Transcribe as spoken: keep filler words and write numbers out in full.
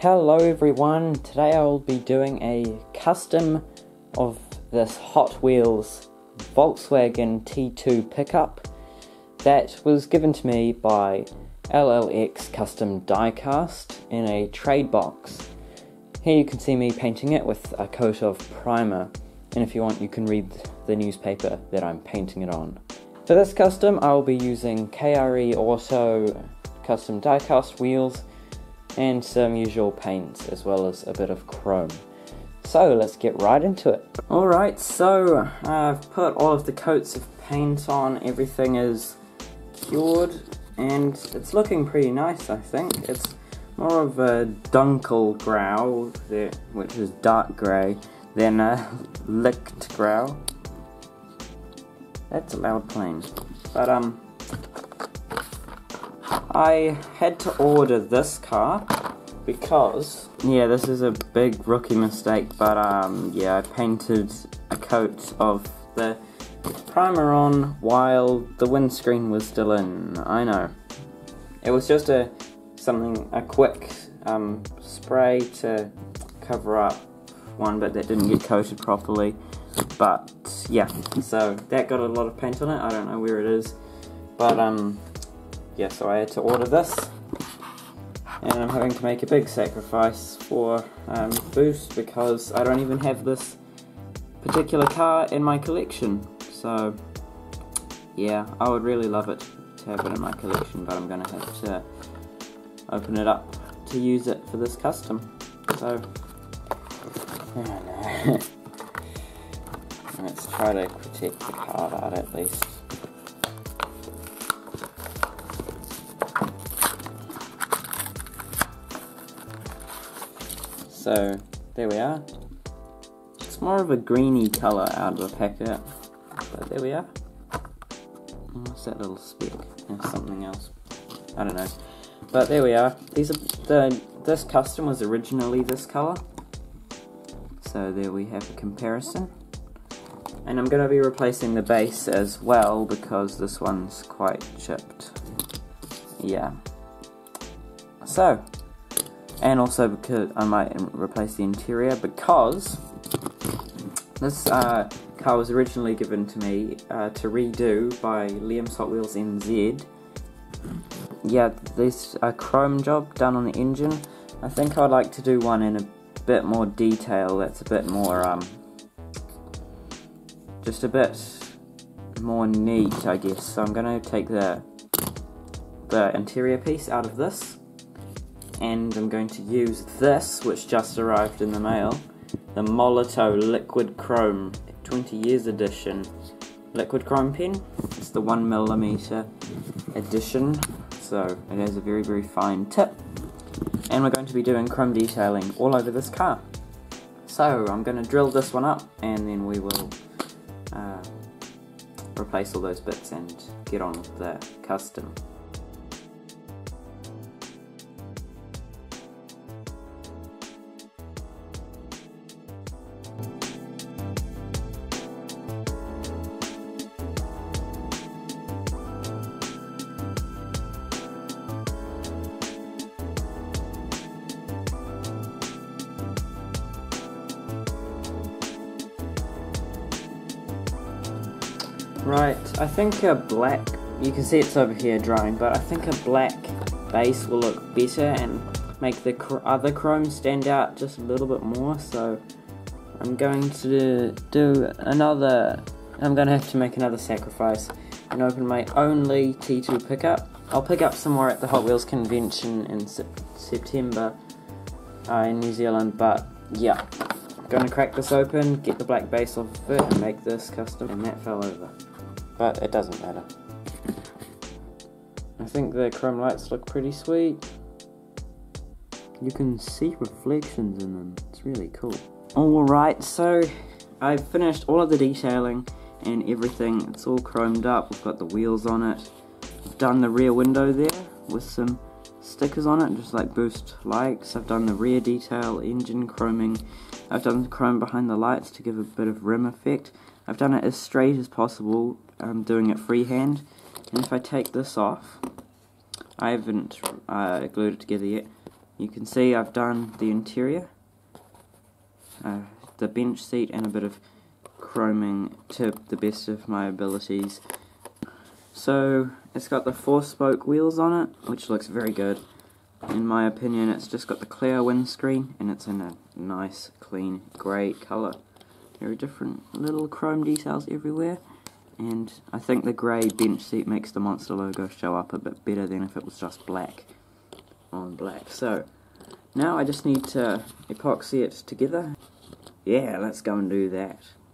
Hello everyone, today I will be doing a custom of this Hot Wheels Volkswagen T two pickup that was given to me by L L X Custom Diecast in a trade box. Here you can see me painting it with a coat of primer, and if you want you can read the newspaper that I'm painting it on. For this custom I will be using K R E Auto Custom Diecast wheels and some usual paints, as well as a bit of chrome. So let's get right into it. Alright, so I've put all of the coats of paint on, everything is cured, and it's looking pretty nice, I think. It's more of a dunkel grau, there, which is dark grey, than a licked grau. That's a loud plane. But, um... I had to order this car because, yeah, this is a big rookie mistake, but um, yeah, I painted a coat of the primer on while the windscreen was still in. I know, it was just a something a quick um, spray to cover up one bit that didn't get coated properly, but yeah, so that got a lot of paint on it. I don't know where it is, but um. yeah, so I had to order this, and I'm having to make a big sacrifice for um, Boost because I don't even have this particular car in my collection. So yeah, I would really love it to have it in my collection, but I'm going to have to open it up to use it for this custom. So oh no. Let's try to protect the card art at least. So there we are. It's more of a greeny colour out of the packet, but there we are. What's that little speck? There's something else. I don't know. But there we are. These are the this custom was originally this colour. So there we have a comparison. And I'm going to be replacing the base as well because this one's quite chipped. Yeah. So. And also because I might replace the interior because this uh, car was originally given to me uh, to redo by Liam's Hot Wheels N Z. Yeah, this uh, chrome job done on the engine. I think I'd like to do one in a bit more detail. That's a bit more, um, just a bit more neat, I guess. So I'm going to take the the interior piece out of this. And I'm going to use this, which just arrived in the mail, the Molotow Liquid Chrome twenty years edition liquid chrome pen. It's the one millimeter edition, so it has a very, very fine tip. And we're going to be doing chrome detailing all over this car. So I'm going to drill this one up, and then we will uh, replace all those bits and get on with the custom. Right, I think a black, you can see it's over here drying, but I think a black base will look better and make the cr other chrome stand out just a little bit more, so I'm going to do another, I'm going to have to make another sacrifice and open my only T two pickup. I'll pick up some more at the Hot Wheels convention in se September uh, in New Zealand, but yeah. Going to crack this open, get the black base off of it, and make this custom, and that fell over. But it doesn't matter. I think the chrome lights look pretty sweet. You can see reflections in them, it's really cool. Alright, so I've finished all of the detailing and everything. It's all chromed up, we've got the wheels on it. I've done the rear window there with some stickers on it, just like Boost likes. I've done the rear detail, engine chroming. I've done the chrome behind the lights to give a bit of rim effect. I've done it as straight as possible, I'm doing it freehand, and if I take this off, I haven't uh, glued it together yet, You can see I've done the interior, uh, the bench seat, and a bit of chroming to the best of my abilities. So it's got the four spoke wheels on it, which looks very good. In my opinion, it's just got the clear windscreen, and it's in a nice clean grey colour. There are different little chrome details everywhere, and I think the grey bench seat makes the Monster logo show up a bit better than if it was just black on black. So now I just need to epoxy it together. Yeah, let's go and do that.